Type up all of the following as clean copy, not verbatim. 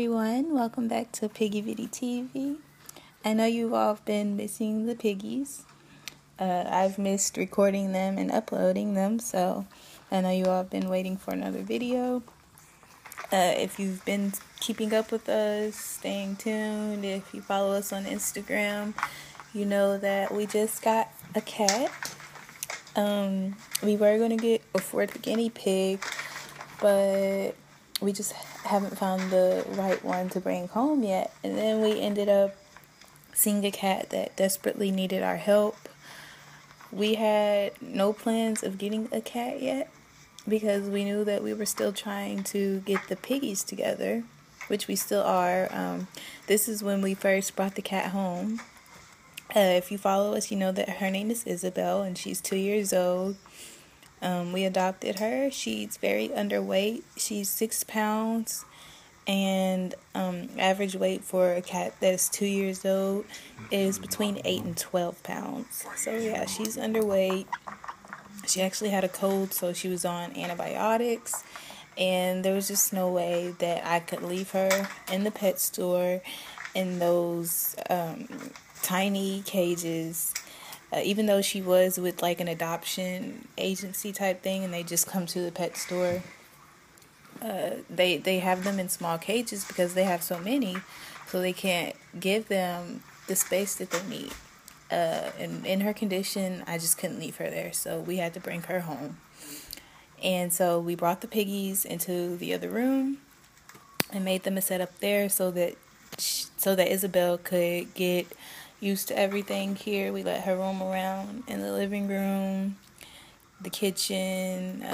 everyone, welcome back to Piggy Vitty TV. I know you've all been missing the piggies. I've missed recording them and uploading them, so I know you all have been waiting for another video. If you've been keeping up with us, staying tuned, if you follow us on Instagram, you know that we just got a cat. We were going to get a fourth guinea pig, but we just haven't found the right one to bring home yet. And then we ended up seeing a cat that desperately needed our help. We had no plans of getting a cat yet because we knew that we were still trying to get the piggies together, which we still are. This is when we first brought the cat home. If you follow us, you know that her name is Isabelle and she's 2 years old. We adopted her. She's very underweight. She's 6 pounds, and average weight for a cat that's 2 years old is between 8 and 12 pounds. So yeah, she's underweight. She actually had a cold, so she was on antibiotics, and there was just no way that I could leave her in the pet store in those tiny cages. Even though she was with like an adoption agency type thing and they just come to the pet store, they have them in small cages because they have so many, so they can't give them the space that they need. And in her condition, I just couldn't leave her there, so we had to bring her home. And so we brought the piggies into the other room and made them a setup there so that Isabelle could get used to everything here. We let her roam around in the living room, the kitchen,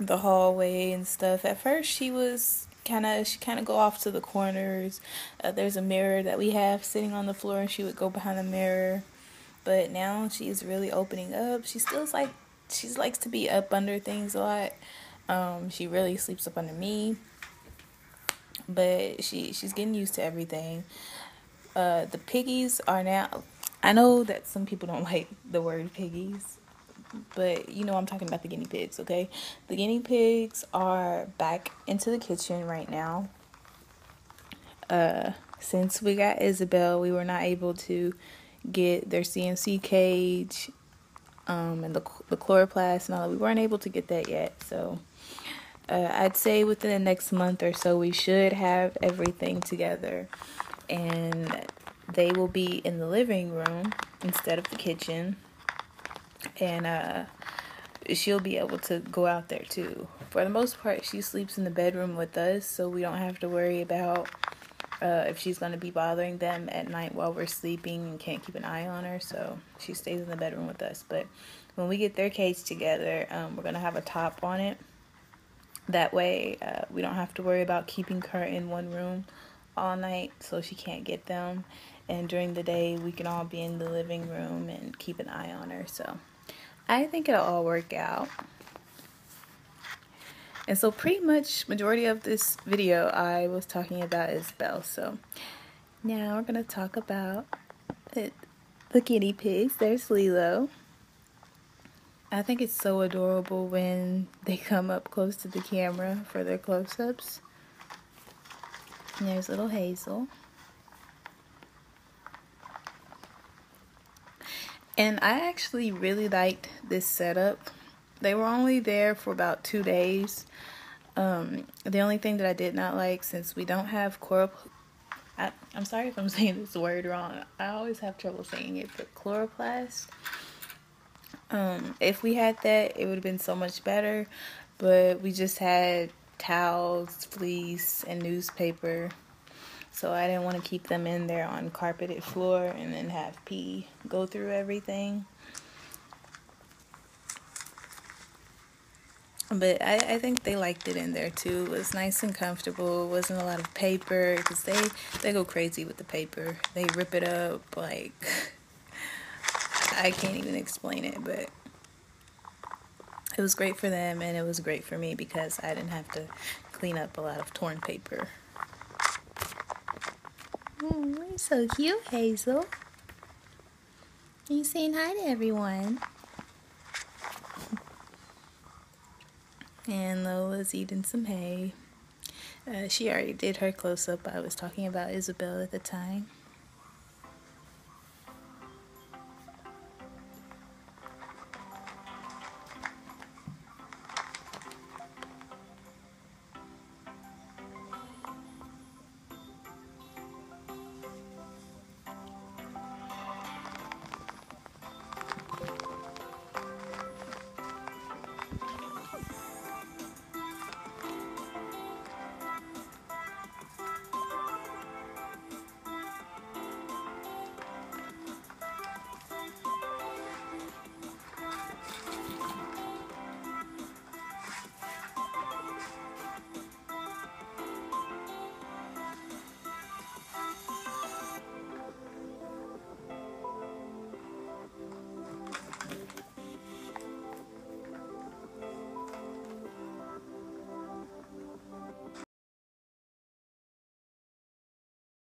the hallway and stuff. At first she kind of go off to the corners. There's a mirror that we have sitting on the floor and she would go behind the mirror. But now she's really opening up. She still likes to be up under things a lot. She really sleeps up under me. But she's getting used to everything. The piggies are now, I know that some people don't like the word piggies, but you know I'm talking about the guinea pigs, okay? The guinea pigs are back into the kitchen right now. Since we got Isabelle, we were not able to get their CNC cage and the chloroplast and all that. We weren't able to get that yet, so I'd say within the next month or so we should have everything together. And they will be in the living room instead of the kitchen, and she'll be able to go out there too. For the most part, she sleeps in the bedroom with us, so we don't have to worry about if she's going to be bothering them at night while we're sleeping and can't keep an eye on her, so she stays in the bedroom with us. But when we get their cage together, we're going to have a top on it. That way, we don't have to worry about keeping her in one room all night so she can't get them, and during the day we can all be in the living room and keep an eye on her. So I think it'll all work out. And so pretty much majority of this video I was talking about Isabelle, so now we're gonna talk about the guinea pigs. There's Lilo. I think it's so adorable when they come up close to the camera for their close-ups. And there's little Hazel. And I actually really liked this setup. They were only there for about 2 days. The only thing that I did not like, since we don't have I'm sorry if I'm saying this word wrong. I always have trouble saying it, but chloroplast. If we had that, it would have been so much better. But we just had towels, fleece, and newspaper, so I didn't want to keep them in there on carpeted floor and then have pee go through everything. But I think they liked it in there too. It was nice and comfortable. It wasn't a lot of paper because they go crazy with the paper. They rip it up like I can't even explain it, but it was great for them and it was great for me because I didn't have to clean up a lot of torn paper. Oh, you're so cute, Hazel. You saying hi to everyone. And Lola's eating some hay. She already did her close-up. I was talking about Isabelle at the time.